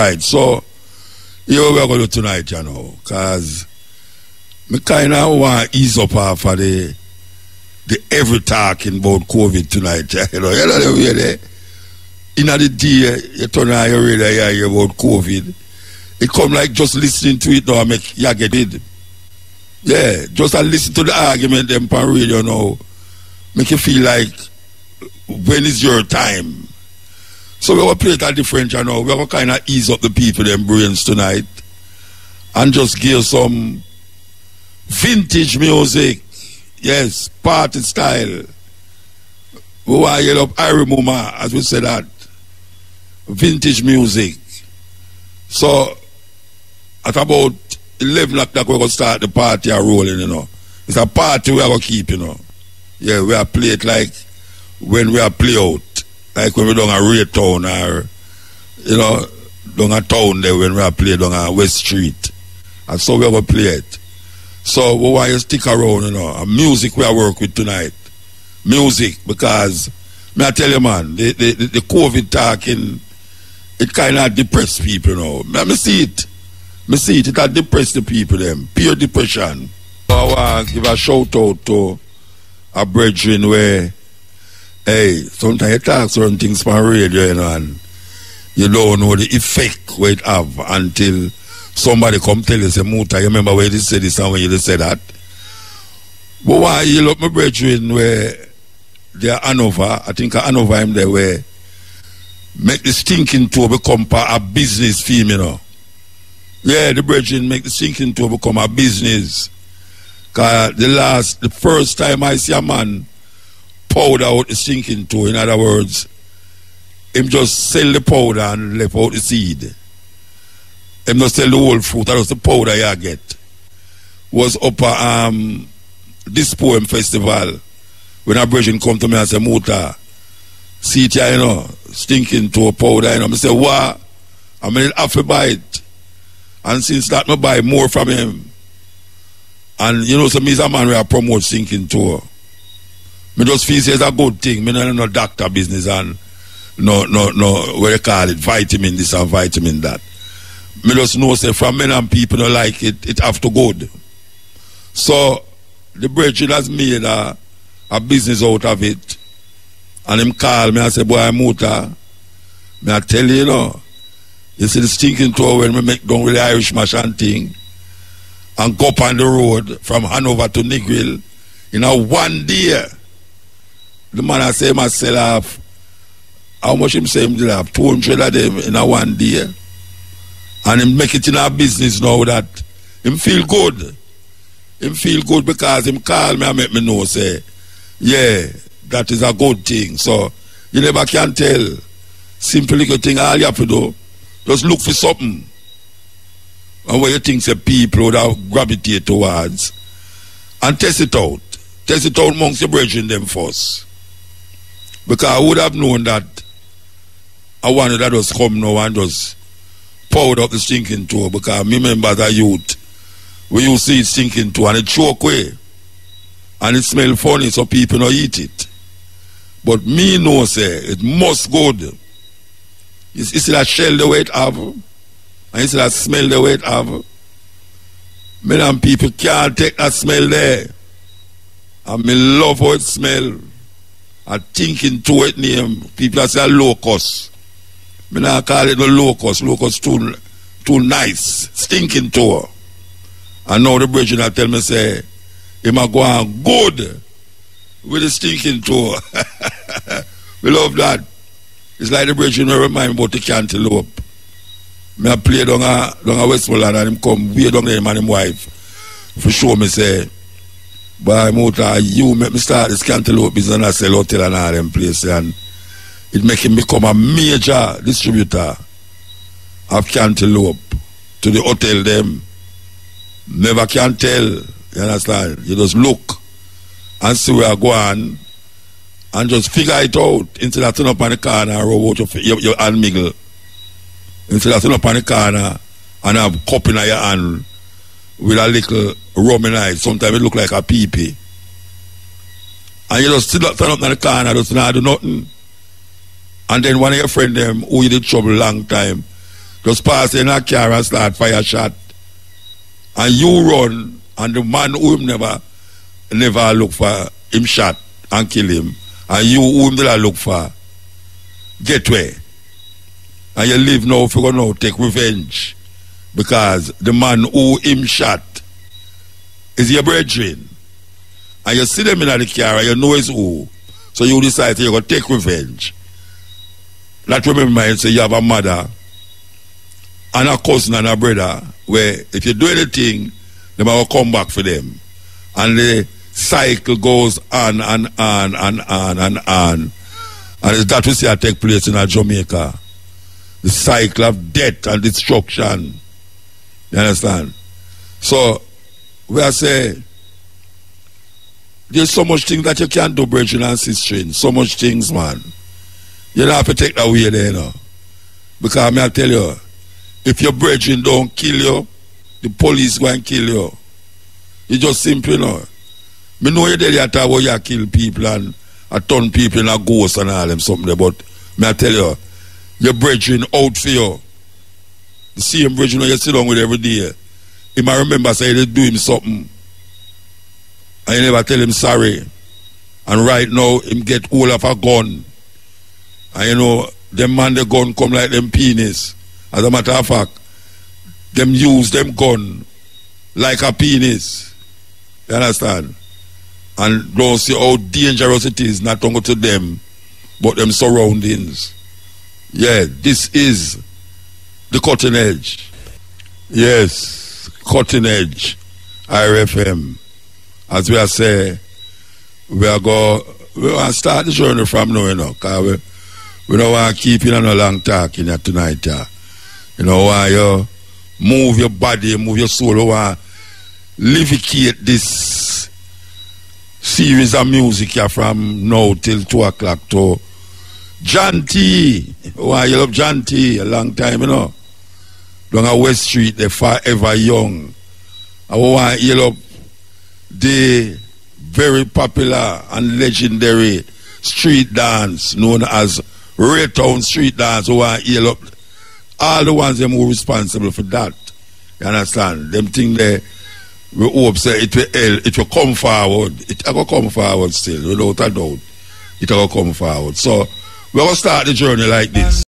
Right, so here we are going to tonight, you know, because I kind of want to ease up for the every talking about COVID tonight, you know. You know the way there, in the day, you turn on your radio, you hear about COVID. It come like just listening to it now, make you get it. Yeah, just I listen to the argument them on radio now, make you feel like, when is your time? So we will play it at different channel. We will kind of ease up the people, them brains tonight, and just give some vintage music. Yes, party style. We want to get up Irie Muma, as we say that. Vintage music. So, at about 11 o'clock, we're going to start the party rolling, you know. It's a party we are going to keep, you know. Yeah, we are play it like when we are play out. Like when we done a Ray Town or, you know, done a town there when we are playing down a West Street. And so we ever play it. So we want you to stick around, you know. And music we are work with tonight. Music, because, may I tell you, man, the COVID talking, it kind of depressed people, you know. Me see it. Me see it. It has depressed the people, them. Pure depression. So I want to give a shout out to a brethren where, hey, sometimes you talk certain things on radio, you know, and you don't know the effect where it have until somebody come tell you, say, Muta, you remember when you said this and when you said that? But why you look my brethren where they are Hanover, I think Hanover I'm there where make the stinking tour become a business theme, you know. Yeah, the brethren make the stinking tour become a business. Cause the first time I see a man powder out the sinking toe. In other words, him just sell the powder and left out the seed. Him not sell the whole fruit, that was the powder you get. Was up at this poem festival when a brethren come to me and say, Muta, see it here, you know, stinking toe powder, you know. I say, what? I mean, I have to buy it. And since that, I buy more from him. And you know, so me is a man where I promote stinking toe. Me just feel it's a good thing. Me no doctor business and no what they call it, vitamin this and vitamin that. Me just know say from men and people don't like it, it have to good. So the brethren has made a business out of it. And him call me and say, boy Muta, me I tell you, you know, you see the stinking tour when we make down with the Irish mash and thing and go up on the road from Hanover to Negril in a one day. The man I say myself, how much him say him did have 200 of them in a one day, and him make it in our business now that him feel good. Him feel good because him call me and make me know say, yeah, that is a good thing. So you never can tell. Simple little thing all you have to do, just look for something. And what you think say people that gravitate towards, and test it out. Test it out amongst the brethren them first. Because I would have known that I wanted that just come now and just poured up the stinking toe. Because me remember as a youth, when you see it stinking toe and it choke away and it smell funny, so people don't eat it. But me know say it must go there. You see that shell the way it have, and you see that smell the way it have. Men and people can't take that smell there. And me love how it smell. I think into it name. People say locust. Me not call it no locust. Locust too nice. Stinking tour. And now the brethren tell me say, he might go on good with the stinking tour. We love that. It's like the brethren remind me about the cantaloupe. Me I play down a Westmoreland and him come way down there him and him wife. For sure me say, by Muta, you make me start this cantaloupe business and I sell hotel and all them places, and it make him become a major distributor of cantaloupe to the hotel them. Never can tell, you understand? You just look and see where I go on and just figure it out instead of turn up on the corner and roll out your hand mingle. Instead of turn up on the corner and have a cup in your hand with a little rum in it, sometimes it look like a pee-pee. And you just sit up, turn up in the corner, just not do nothing. And then one of your friends, them, who you did trouble long time, just pass in a car and start fire shot, and you run, and the man who him never look for him shot and kill him, and you who him never look for get away, and you live now if you go now take revenge, because the man who him shot is your brethren, and you see them in the car and you know it's who, so you decide you're going to take revenge. That remember you say you have a mother and a cousin and a brother where if you do anything they will come back for them, and the cycle goes on and on and on and on, and that we see that take place in Jamaica, the cycle of death and destruction. You understand? So we are saying there's so much things that you can't do, brethren and sisters. So much things, man. You don't have to take that way there, you know. Because I tell you, if your brethren don't kill you, the police go and kill you. You just simply know. Me know you there at how you kill people and a ton people and a ghost and all them something there, but I tell you, your brethren out for you. The same brethren you sit down with every day. He might remember say they do him something. And you never tell him sorry. And right now him get hold of a gun. And you know, them man the gun come like them penis. As a matter of fact, them use them gun like a penis. You understand? And don't see how dangerous it is, not only to them, but them surroundings. Yeah, this is the cutting edge. Yes, cutting edge. IRFM. As we are saying, we are start the journey from now, you know, because we don't want to keep in a long talk in here tonight. You know, why you move your body, move your soul, you want to livicate this series of music here from now till 2 o'clock to John T. Why you love John T a long time, you know. Down on West Street, they're forever young. I want to hear up the very popular and legendary street dance known as Ray Town Street Dance. I want to hear up all the ones them who are responsible for that. You understand? Them thing there, we hope say it will come forward. It will come forward still, without a doubt. It will come forward. So we're going to start the journey like this.